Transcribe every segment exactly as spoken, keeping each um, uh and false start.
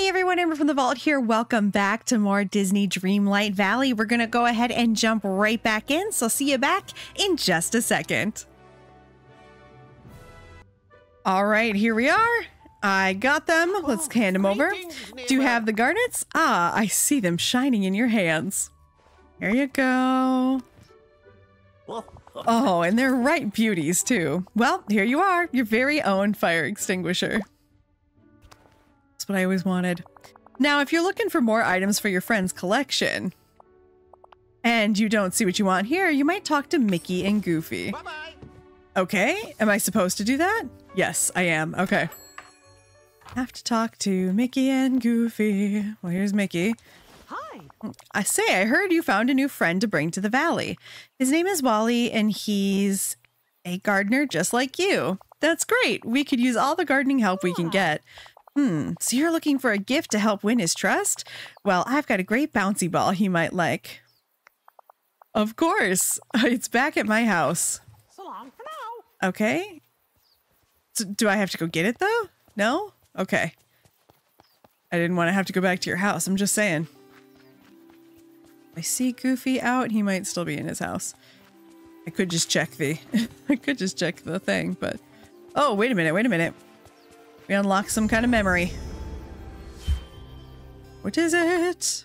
Hey everyone, Amber from the Vault here. Welcome back to more Disney Dreamlight Valley. We're going to go ahead and jump right back in, so see you back in just a second. All right, here we are. I got them. Let's hand them over. Do you have the garnets? Ah, I see them shining in your hands. There you go. Oh, and they're right beauties too. Well, here you are, your very own fire extinguisher. That's what I always wanted. Now, if you're looking for more items for your friend's collection and you don't see what you want here, you might talk to Mickey and Goofy. Bye bye. Okay, am I supposed to do that? Yes, I am. Okay. Have to talk to Mickey and Goofy. Well, here's Mickey. Hi. I say, I heard you found a new friend to bring to the valley. His name is Wally, and he's a gardener just like you. That's great. We could use all the gardening help we can get. Hmm, so you're looking for a gift to help win his trust? Well, I've got a great bouncy ball he might like. Of course. It's back at my house. So long for now. Okay. So do I have to go get it, though? No? Okay. I didn't want to have to go back to your house. I'm just saying. I see Goofy out. He might still be in his house. I could just check the... I could just check the thing, but... Oh, wait a minute. Wait a minute. We unlock some kind of memory. What is it?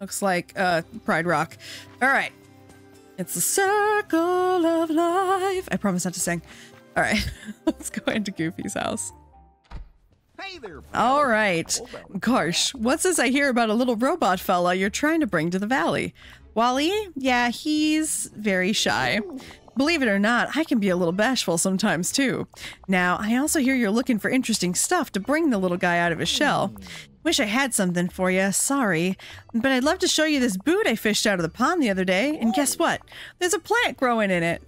Looks like uh, Pride Rock. All right. It's the circle of life. I promise not to sing. All right. Let's go into Goofy's house. Hey there, all right. Gosh, what's this I hear about a little robot fella you're trying to bring to the valley? Wally? Yeah, he's very shy. Believe it or not, I can be a little bashful sometimes, too. Now, I also hear you're looking for interesting stuff to bring the little guy out of his shell. Wish I had something for you, sorry. But I'd love to show you this boot I fished out of the pond the other day. And guess what? There's a plant growing in it.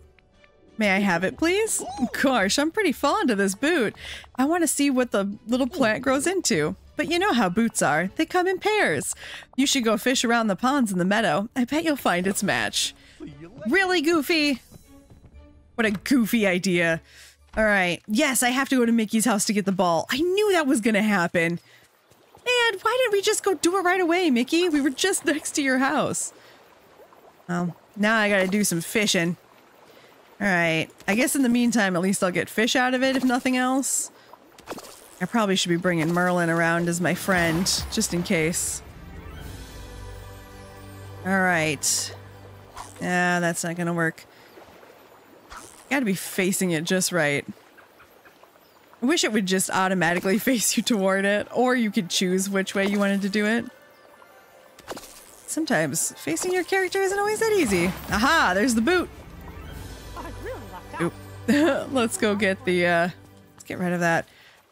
May I have it, please? Gosh, I'm pretty fond of this boot. I want to see what the little plant grows into. But you know how boots are. They come in pairs. You should go fish around the ponds in the meadow. I bet you'll find its match. Really, Goofy? What a goofy idea. All right. Yes, I have to go to Mickey's house to get the ball. I knew that was going to happen. And why didn't we just go do it right away, Mickey? We were just next to your house. Well, now I got to do some fishing. All right. I guess in the meantime, at least I'll get fish out of it, if nothing else. I probably should be bringing Merlin around as my friend, just in case. All right. Yeah, that's not going to work. Gotta be facing it just right. I wish it would just automatically face you toward it, or you could choose which way you wanted to do it. Sometimes facing your character isn't always that easy. Aha, there's the boot. Oop. Let's go get the uh let's get rid of that.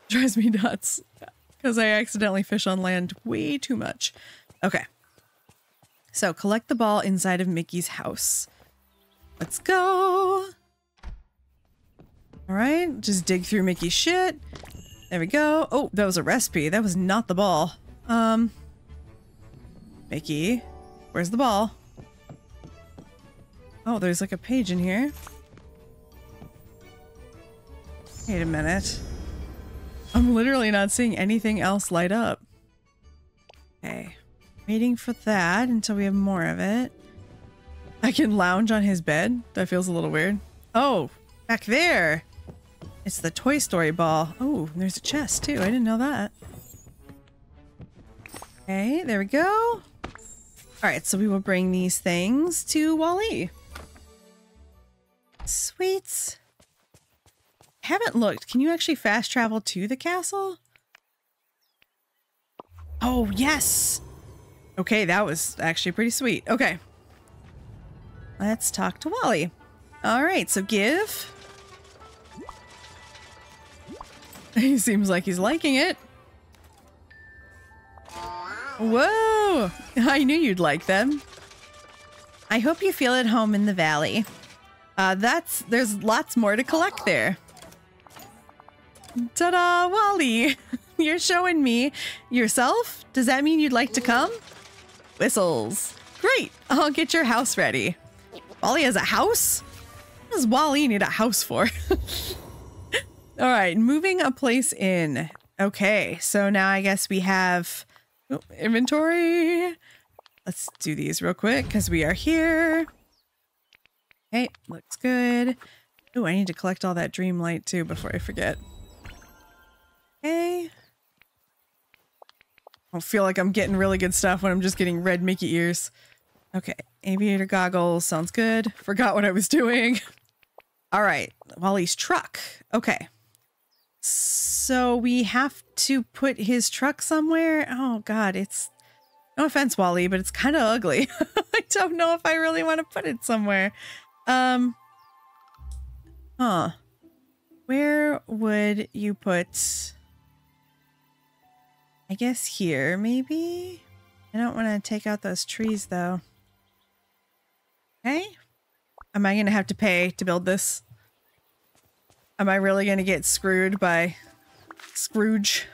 It drives me nuts because I accidentally fish on land way too much. Okay, so collect the ball inside of Mickey's house. Let's go. All right, just dig through Mickey's shit. There we go. Oh, that was a recipe. That was not the ball. Um, Mickey, where's the ball? Oh, there's like a page in here. Wait a minute. I'm literally not seeing anything else light up. Okay, waiting for that until we have more of it. I can lounge on his bed. That feels a little weird. Oh, back there. It's the Toy Story ball. Oh, there's a chest too. I didn't know that. Okay, there we go. Alright, so we will bring these things to WALL-E. Sweets. I haven't looked. Can you actually fast travel to the castle? Oh, yes. Okay, that was actually pretty sweet. Okay. Let's talk to WALL-E. Alright, so give. He seems like he's liking it. Whoa! I knew you'd like them. I hope you feel at home in the valley. Uh, that's there's lots more to collect there. Ta-da, WALL-E! You're showing me yourself? Does that mean you'd like to come? Whistles. Great! I'll get your house ready. WALL-E has a house? What does WALL-E need a house for? All right, moving a place in. Okay, so now I guess we have oh, inventory. Let's do these real quick because we are here. Hey, okay, looks good. Oh, I need to collect all that dream light too before I forget. Okay. I don't feel like I'm getting really good stuff when I'm just getting red Mickey ears. Okay, aviator goggles sounds good. Forgot what I was doing. All right, Wally's truck. Okay. So we have to put his truck somewhere. Oh God, it's no offense, Wally, but it's kind of ugly. I don't know if I really want to put it somewhere. Um, huh? Where would you put? I guess here, maybe. I don't want to take out those trees though. Okay. Am I gonna have to pay to build this? Am I really going to get screwed by Scrooge?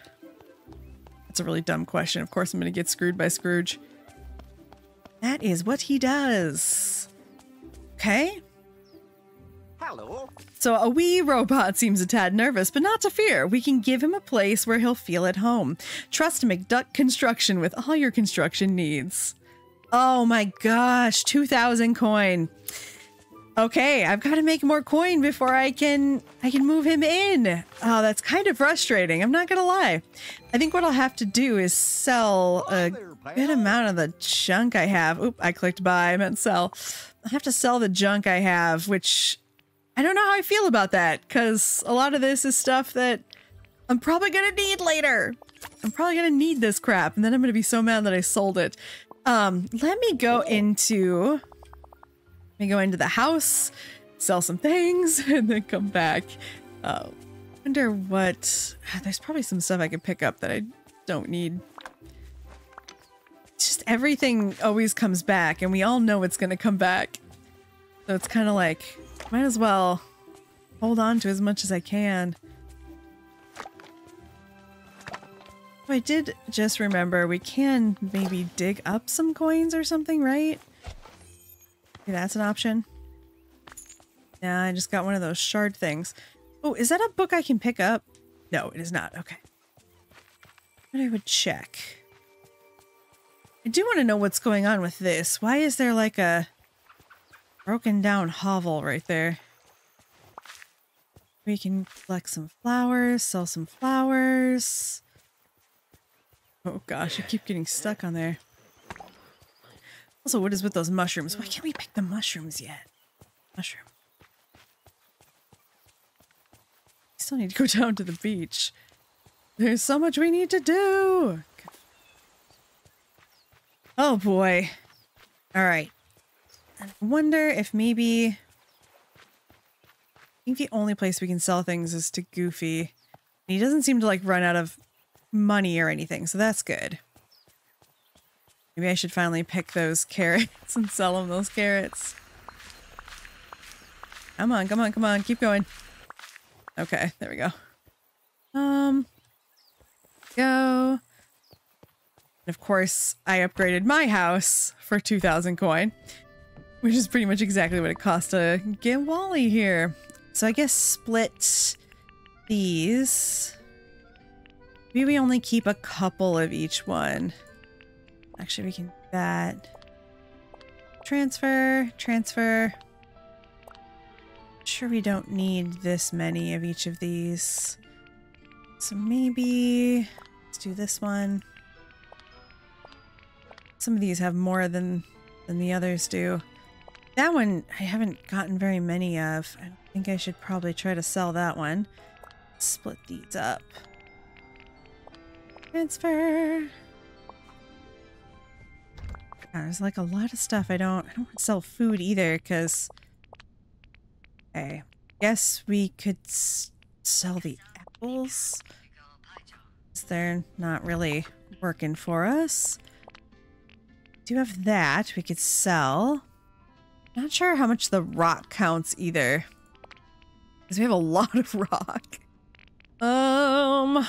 That's a really dumb question. Of course I'm going to get screwed by Scrooge. That is what he does. Okay. Hello. So a wee robot seems a tad nervous, but not to fear. We can give him a place where he'll feel at home. Trust McDuck Construction with all your construction needs. Oh my gosh, two thousand coin. Okay, I've got to make more coin before I can I can move him in. Oh, that's kind of frustrating. I'm not going to lie. I think what I'll have to do is sell a good amount of the junk I have. Oop, I clicked buy. I meant sell. I have to sell the junk I have, which I don't know how I feel about that because a lot of this is stuff that I'm probably going to need later. I'm probably going to need this crap, and then I'm going to be so mad that I sold it. Um, let me go into... Let me go into the house, sell some things, and then come back. Uh, wonder what... There's probably some stuff I could pick up that I don't need. It's just everything always comes back, and we all know it's going to come back. So it's kind of like, might as well hold on to as much as I can. I did just remember we can maybe dig up some coins or something, right? That's an option. Nah, I just got one of those shard things. Oh, is that a book I can pick up? No, it is not. Okay. But I would check. I do want to know what's going on with this. Why is there like a broken down hovel right there? We can collect some flowers, sell some flowers. Oh gosh, I keep getting stuck on there. Also, what is with those mushrooms? Why can't we pick the mushrooms yet? Mushroom. We still need to go down to the beach. There's so much we need to do. Oh boy. All right. I wonder if maybe... I think the only place we can sell things is to Goofy. And he doesn't seem to like run out of money or anything, so that's good. Maybe I should finally pick those carrots and sell them those carrots. Come on, come on, come on. Keep going. Okay, there we go. Um, go. And of course, I upgraded my house for two thousand coin, which is pretty much exactly what it cost to get Wally here. So I guess split these. Maybe we only keep a couple of each one. Actually, we can do that. Transfer, transfer. I'm sure we don't need this many of each of these. So maybe let's do this one. Some of these have more than, than the others do. That one I haven't gotten very many of. I think I should probably try to sell that one. Split these up. Transfer. There's like a lot of stuff. I don't I don't want to sell food either because okay. Guess we could s sell the apples. They're not really working for us. Do have that we could sell. Not sure how much the rock counts either. Because we have a lot of rock. Um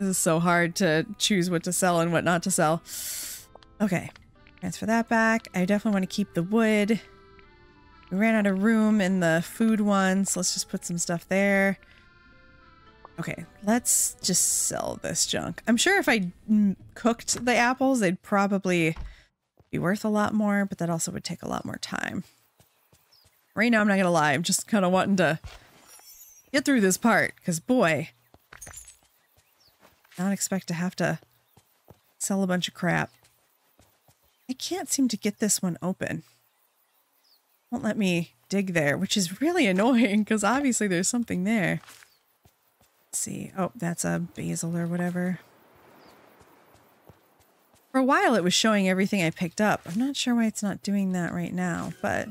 This is so hard to choose what to sell and what not to sell. Okay. Transfer that back. I definitely want to keep the wood. We ran out of room in the food one, so let's just put some stuff there. Okay, let's just sell this junk. I'm sure if I cooked the apples, they'd probably be worth a lot more, but that also would take a lot more time. Right now, I'm not gonna lie, I'm just kind of wanting to get through this part, because boy, not expect to have to sell a bunch of crap. I can't seem to get this one open. Won't let me dig there, which is really annoying, because obviously there's something there. Let's see. Oh, that's a basil or whatever. For a while it was showing everything I picked up. I'm not sure why it's not doing that right now, but...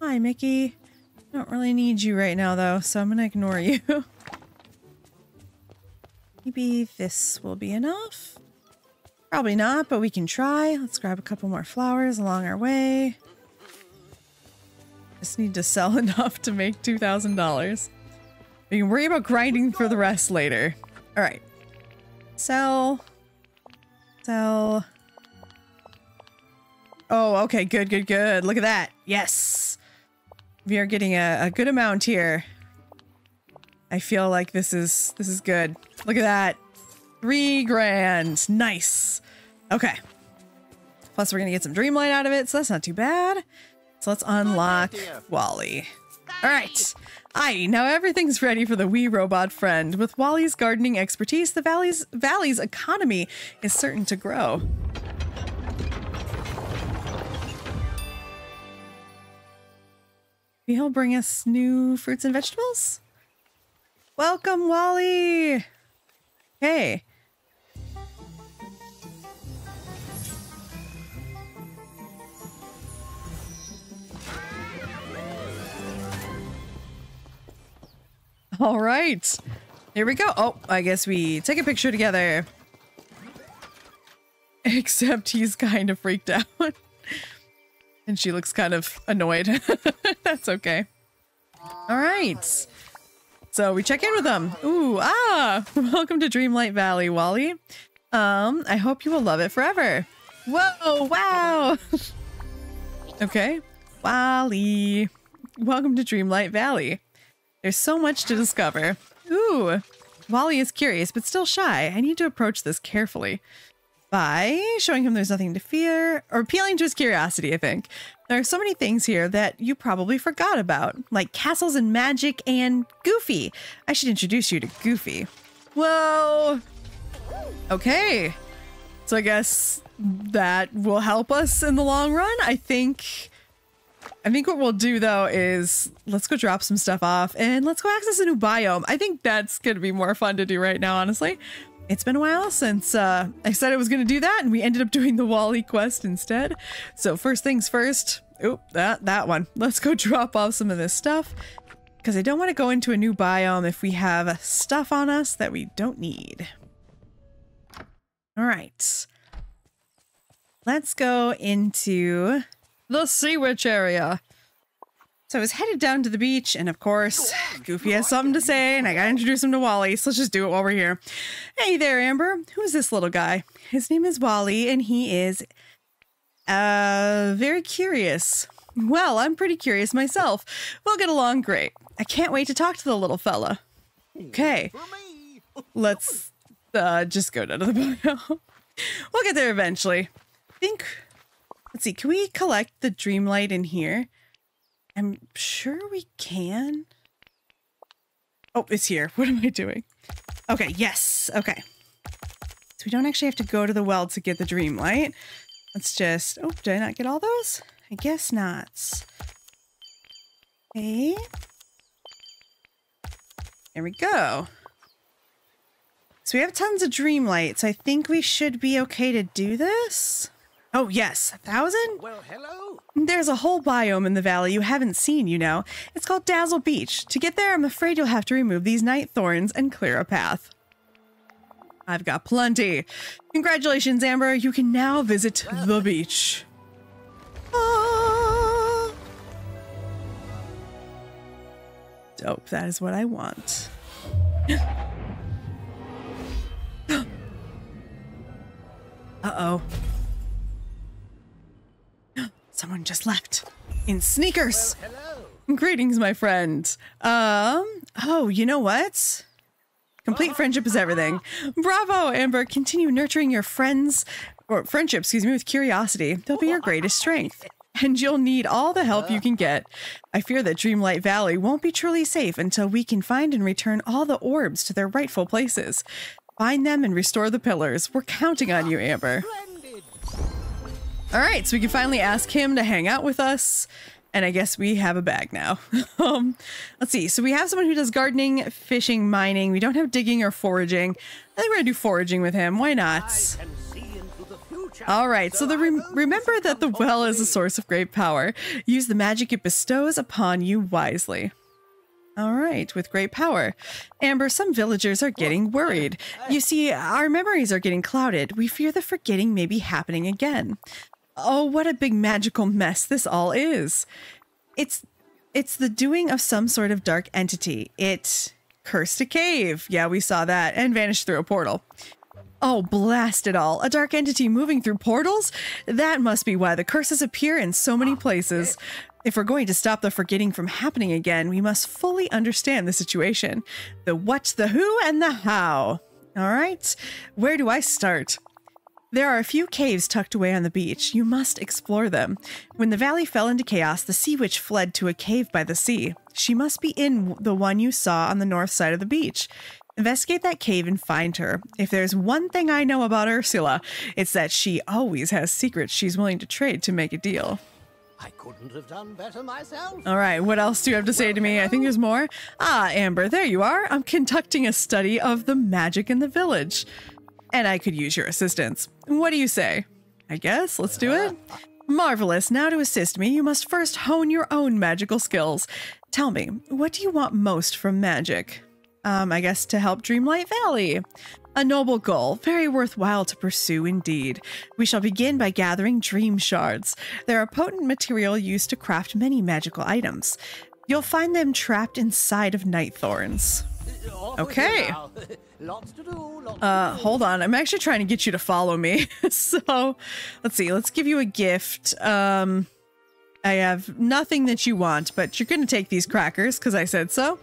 Hi, Mickey. I don't really need you right now, though, so I'm gonna ignore you. Maybe this will be enough? Probably not, but we can try. Let's grab a couple more flowers along our way. Just need to sell enough to make two thousand dollars. We can worry about grinding for the rest later. All right. Sell. Sell. Oh, okay. Good, good, good. Look at that. Yes. We are getting a, a good amount here. I feel like this is this is good. Look at that. Three grand. Nice. Okay. Plus we're gonna get some Dreamlight out of it, so that's not too bad. So let's unlock Wally. All right. Aye, now everything's ready for the wee robot friend. With Wally's gardening expertise, the valley's, valley's economy is certain to grow. Maybe he'll bring us new fruits and vegetables? Welcome, Wally! Hey. All right, here we go. Oh, I guess we take a picture together. Except he's kind of freaked out. And she looks kind of annoyed. That's okay. All right. So we check in with them. Ooh, ah, welcome to Dreamlight Valley, Wally. Um, I hope you will love it forever. Whoa, wow. Okay, Wally, welcome to Dreamlight Valley. There's so much to discover. Ooh, Wally is curious, but still shy. I need to approach this carefully. By showing him there's nothing to fear, or appealing to his curiosity, I think. There are so many things here that you probably forgot about, like castles and magic and Goofy. I should introduce you to Goofy. Whoa. Okay. So I guess that will help us in the long run. I think... I think what we'll do, though, is let's go drop some stuff off and let's go access a new biome. I think that's going to be more fun to do right now, honestly. It's been a while since uh, I said I was going to do that, and we ended up doing the WALL-E quest instead. So first things first. Oop, that, that one. Let's go drop off some of this stuff because I don't want to go into a new biome if we have stuff on us that we don't need. All right. Let's go into... the Sea Witch area. So I was headed down to the beach, and of course, Goofy has something to say, and I gotta introduce him to Wally, so let's just do it while we're here. Hey there, Amber. Who's this little guy? His name is Wally, and he is, uh, very curious. Well, I'm pretty curious myself. We'll get along great. I can't wait to talk to the little fella. Okay. Let's, uh, just go down to the bio. We'll get there eventually. I think... Let's see, can we collect the Dreamlight in here? I'm sure we can. Oh, it's here. What am I doing? Okay, yes. Okay. So we don't actually have to go to the well to get the Dreamlight. Let's just... Oh, did I not get all those? I guess not. Okay. There we go. So we have tons of Dreamlight, so I think we should be okay to do this. Oh, yes. A thousand? Well, hello. There's a whole biome in the valley you haven't seen, you know. It's called Dazzle Beach. To get there, I'm afraid you'll have to remove these night thorns and clear a path. I've got plenty. Congratulations, Amber. You can now visit the beach. Ah. Dope. That is what I want. Uh-oh. Someone just left in sneakers. Well, hello. Greetings, my friend. Um, Oh, you know what? Complete friendship is everything. Bravo, Amber. Continue nurturing your friends, or friendship, excuse me, with curiosity. They'll be your greatest strength. And you'll need all the help you can get. I fear that Dreamlight Valley won't be truly safe until we can find and return all the orbs to their rightful places. Find them and restore the pillars. We're counting on you, Amber. All right, so we can finally ask him to hang out with us. And I guess we have a bag now. um, let's see. So we have someone who does gardening, fishing, mining. We don't have digging or foraging. I think we're going to do foraging with him. Why not? All right. So the re remember that the well is a source of great power. Use the magic it bestows upon you wisely. All right. With great power. Amber, some villagers are getting worried. You see, our memories are getting clouded. We fear the forgetting may be happening again. Oh, what a big magical mess this all is. It's it's the doing of some sort of dark entity. It cursed a cave. Yeah, we saw that. And vanished through a portal. Oh, blast it all. A dark entity moving through portals? That must be why the curses appear in so many places. If we're going to stop the forgetting from happening again, we must fully understand the situation. The what, the who, and the how. All right. Where do I start? There are a few caves tucked away on the beach. You must explore them. When the valley fell into chaos, the sea witch fled to a cave by the sea. She must be in the one you saw on the north side of the beach. Investigate that cave and find her. If there's one thing I know about Ursula, it's that she always has secrets she's willing to trade to make a deal. I couldn't have done better myself. All right, what else do you have to say to me? I think there's more. Ah, Amber, there you are. I'm conducting a study of the magic in the village. And I could use your assistance. What do you say? I guess, let's do it. Marvelous. Now to assist me, you must first hone your own magical skills. Tell me, what do you want most from magic? Um, I guess to help Dreamlight Valley. A noble goal, very worthwhile to pursue indeed. We shall begin by gathering dream shards. They're a potent material used to craft many magical items. You'll find them trapped inside of night thorns. Okay. Uh, hold on. I'm actually trying to get you to follow me. So let's see. Let's give you a gift. Um, I have nothing that you want, but you're going to take these crackers because I said so.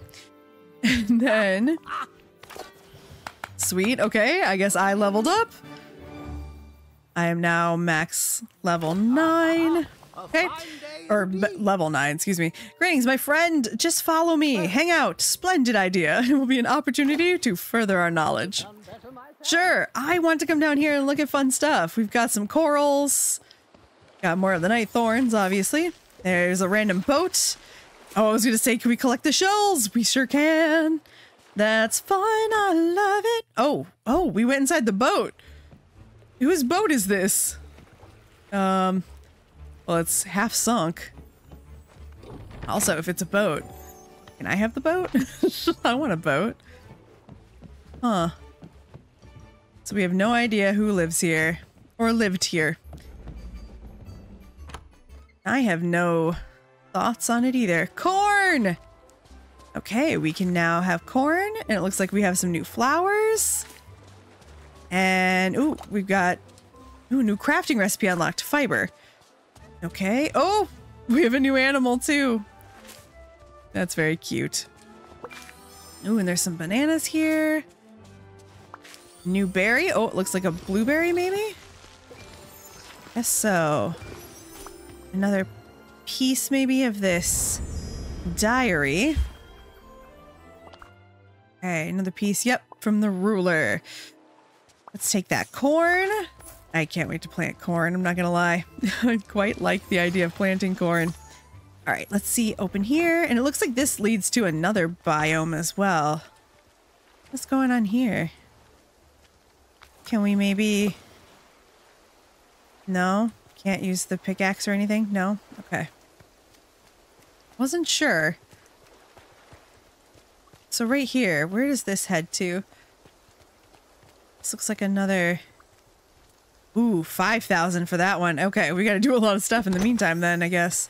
And then... Sweet. Okay, I guess I leveled up. I am now max level nine. Okay, or level nine, excuse me. Greetings, my friend. Just follow me. Hang out. Splendid idea. It will be an opportunity to further our knowledge. Sure, I want to come down here and look at fun stuff. We've got some corals. Got more of the night thorns, obviously. There's a random boat. Oh, I was going to say, can we collect the shells? We sure can. That's fine. I love it. Oh, oh, we went inside the boat. Whose boat is this? Um, well, it's half sunk. Also, if it's a boat, can I have the boat? I want a boat. Huh. So we have no idea who lives here or lived here. I have no thoughts on it either. Corn! Okay, we can now have corn, and it looks like we have some new flowers. And, ooh, we've got, ooh, new crafting recipe unlocked, fiber. Okay, oh, we have a new animal too. That's very cute. Ooh, and there's some bananas here. New berry, oh, it looks like a blueberry maybe? Guess so. Another piece maybe of this diary. Okay, another piece. Yep, from the ruler. Let's take that corn. I can't wait to plant corn. I'm not going to lie. I quite like the idea of planting corn. All right, let's see. Open here. And it looks like this leads to another biome as well. What's going on here? Can we maybe... No? Can't use the pickaxe or anything? No? Okay. Wasn't sure. So right here, where does this head to? This looks like another... Ooh, five thousand for that one. Okay, we gotta do a lot of stuff in the meantime then, I guess.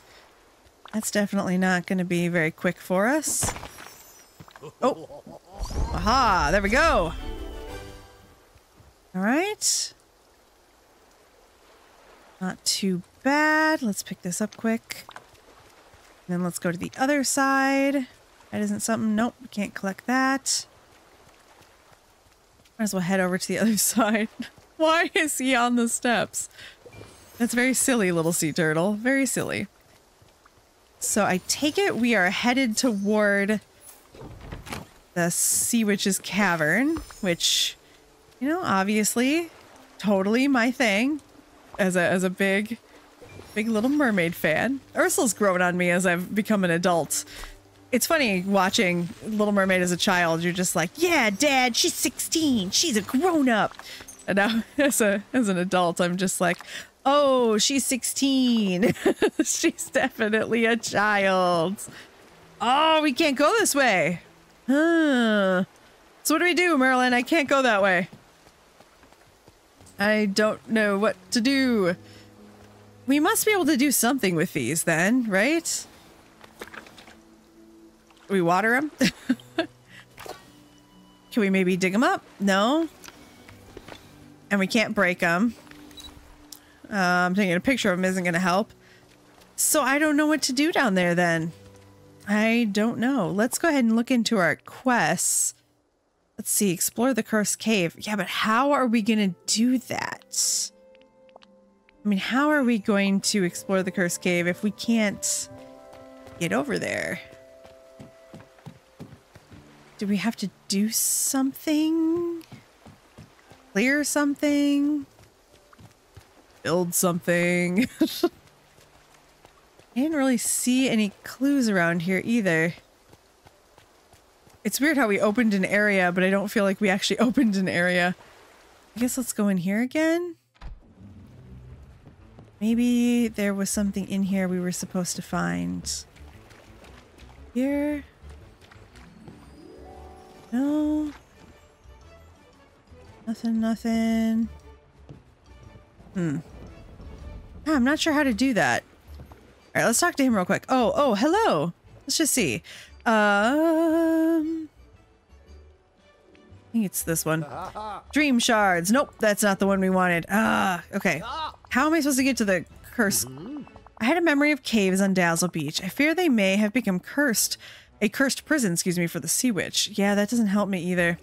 That's definitely not gonna be very quick for us. Oh! Aha! There we go! Alright. Not too bad. Let's pick this up quick. And then let's go to the other side. That isn't something. Nope, we can't collect that. Might as well head over to the other side. Why is he on the steps? That's very silly, little sea turtle. Very silly. So I take it we are headed toward the Sea Witch's Cavern, which, you know, obviously, totally my thing as a, as a big, big Little Mermaid fan. Ursula's grown on me as I've become an adult. It's funny watching Little Mermaid as a child. You're just like, yeah, Dad, she's sixteen. She's a grown-up. And now as, a, as an adult, I'm just like, oh, she's sixteen. She's definitely a child. Oh, we can't go this way. Huh. So what do we do, Merlin? I can't go that way. I don't know what to do. We must be able to do something with these then, right? We water them? Can we maybe dig them up? No. And we can't break them. Um, taking a picture of them isn't going to help. So I don't know what to do down there then. I don't know. Let's go ahead and look into our quests. Let's see. Explore the Cursed Cave. Yeah, but how are we going to do that? I mean, how are we going to explore the Cursed Cave if we can't get over there? Do we have to do something? Clear something? Build something? I didn't really see any clues around here either. It's weird how we opened an area, but I don't feel like we actually opened an area. I guess let's go in here again. Maybe there was something in here we were supposed to find. Here? No. Nothing, nothing. Hmm. Ah, I'm not sure how to do that. All right, let's talk to him real quick. Oh, oh, hello. Let's just see. Um, I think it's this one. Dream shards. Nope, that's not the one we wanted. Ah, okay. How am I supposed to get to the curse? I had a memory of caves on Dazzle Beach. I fear they may have become cursed. A cursed prison, excuse me, for the Sea Witch. Yeah, that doesn't help me either.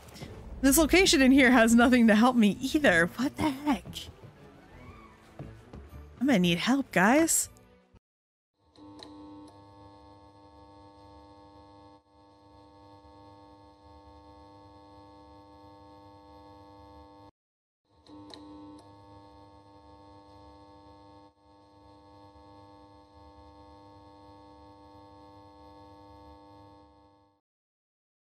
This location in here has nothing to help me either. What the heck? I'm gonna need help, guys.